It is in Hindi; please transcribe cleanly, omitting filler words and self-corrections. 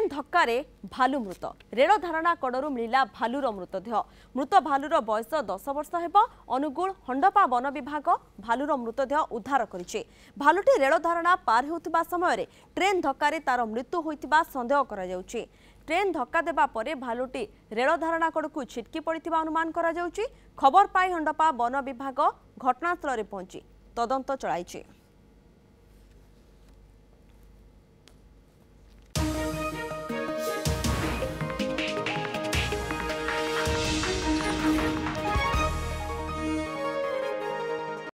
ट्रेन धक्कारे भालू मृत। रेल धारणा कड़ू मिला भालूर मृतदेह। मृत भालूर बयस 10 वर्ष हेब। अनुगुल हंडपा वन विभाग भालूर मृतदेह उद्धार करिछि। भालूटी रेल धारणा पार होउथिबा समय ट्रेन धक्कारे तार मृत्यु होइथिबा संदेह करा जाउछि। ट्रेन धक्का देबा परे भालूटी रेल धारणा कड़कू छिटकी पड़िथिबा अनुमान करा जाउछि। खबर पाई हंडपा वन विभाग घटनास्थल पहुंची तदंत चलाइछि।